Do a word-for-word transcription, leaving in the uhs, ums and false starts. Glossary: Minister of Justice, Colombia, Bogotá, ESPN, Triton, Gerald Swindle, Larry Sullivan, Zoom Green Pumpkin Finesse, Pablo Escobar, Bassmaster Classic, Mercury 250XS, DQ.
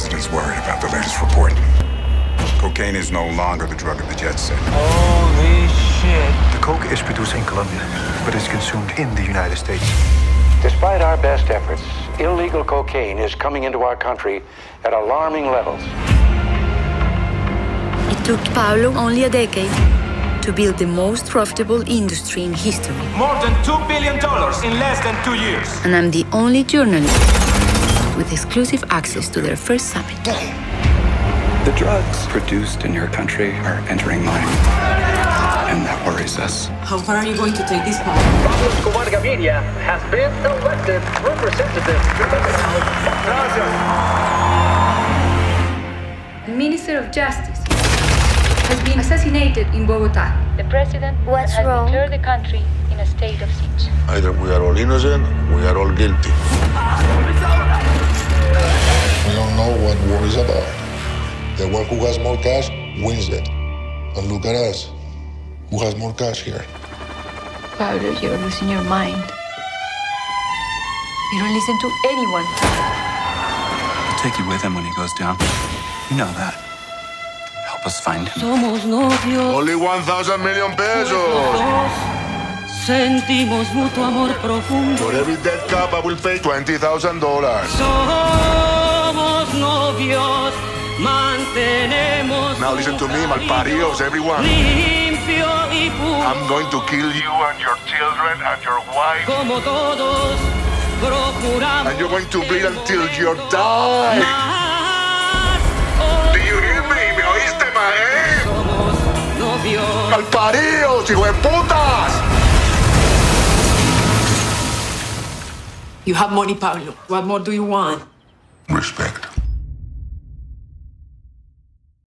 president's worried about the latest report. Cocaine is no longer the drug of the jet set. Holy shit. The coke is produced in Colombia, but it's consumed in the United States. Despite our best efforts, illegal cocaine is coming into our country at alarming levels. It took Pablo only a decade to build the most profitable industry in history. More than two billion dollars in less than two years. And I'm the only journalist with exclusive access to their first summit. The drugs produced in your country are entering mine, and that worries us. How far are you going to take this one? Pablo Escobar Media has been elected representative to the The Minister of Justice has been assassinated in Bogotá. The president What's has wrong? declared the country in a state of siege. Either we are all innocent, we are all guilty. We don't know what war is about. The one who has more cash wins it. And look at us. Who has more cash here? Pablo, you're losing your mind. You don't listen to anyone. He'll take you with him when he goes down. You know that. Us find him. Somos novios. Only one thousand million pesos. Sentimos mutuo amor profundo. For every dead cop, I will pay twenty thousand dollars. Somos novios. Mantenemos. Now listen to me, malparidos, everyone. Limpio y puro. I'm going to kill you and your children and your wife. Como todos procuramos. And you're going to bleed until you die. ¡Malparidos, hijo de putas! You have money, Pablo. What more do you want? Respect.